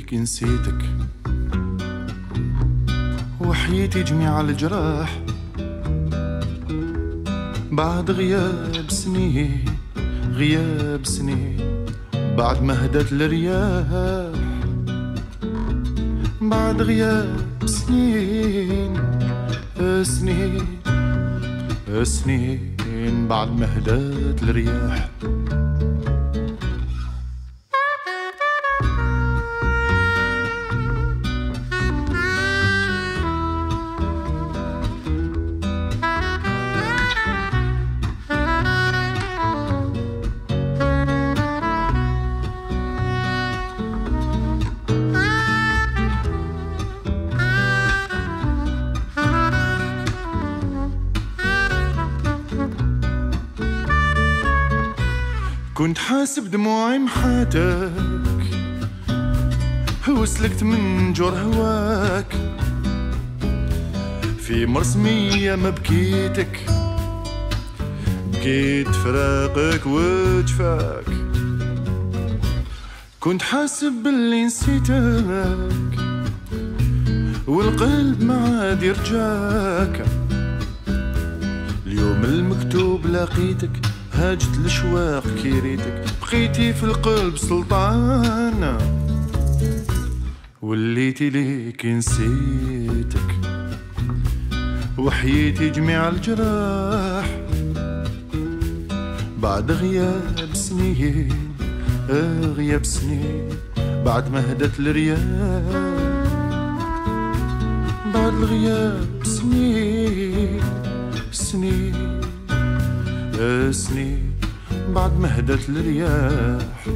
فيك نسيتك وحياتي جميع الجراح بعد غياب سنين غياب سنين بعد ما هدت الرياح بعد غياب سنين سنين سنين بعد ما هدت الرياح كنت حاسب دموعي محاتك وسلكت من جور هواك في مرسمية ما بكيتك بكيت فراقك وجفاك كنت حاسب باللي نسيتك والقلب ما عاد يرجاك اليوم المكتوب لقيتك هاجت الاشواق كيريتك بقيتي في القلب سلطان وليتي ليك نسيتك وحياتي جميع الجراح بعد غياب سنين غياب سنين بعد ما هدت الرياح بعد الغياب سنين سنين سنين بعد ما هدت الرياح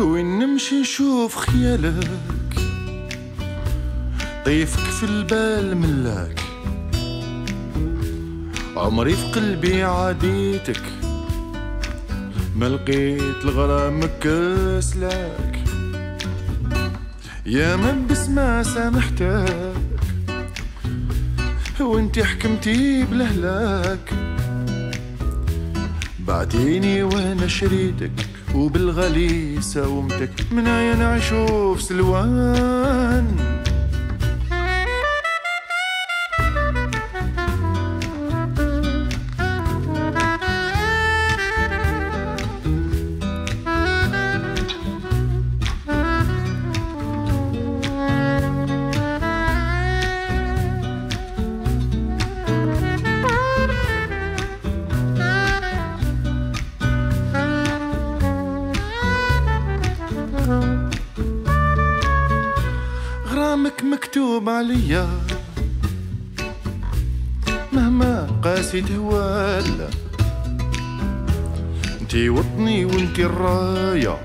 وين نمشي نشوف خيالك طيفك في البال ملاك عمري في قلبي عاديتك ما لقيت لغرامك كسلاك يا من بس ما سامحتك وانتي حكمتي بلهلاك بعتيني وانا شريتك وبالغالي ساومتك من عيان عشوف سلوان غرامك مكتوب عليا مهما قاسيت هوال انتي وطني وانتي الراية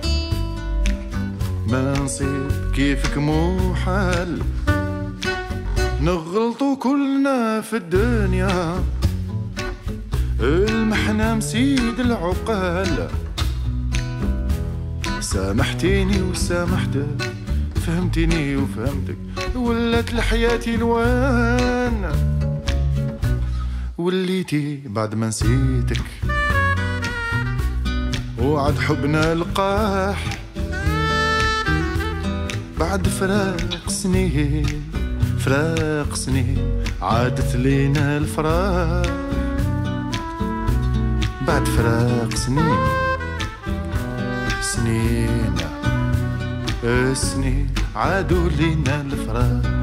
ما نصيب كيفك مو حال نغلطو كلنا في الدنيا المحنة مسيد العقال سامحتيني وسامحتك فهمتني وفهمتك ولات لحياتي الوان وليتي بعد ما نسيتك وعد حبنا لقاح بعد فراق سنين فراق سنين عادت لينا الفراق بعد فراق سنين سنين عادوا لينا الفراق.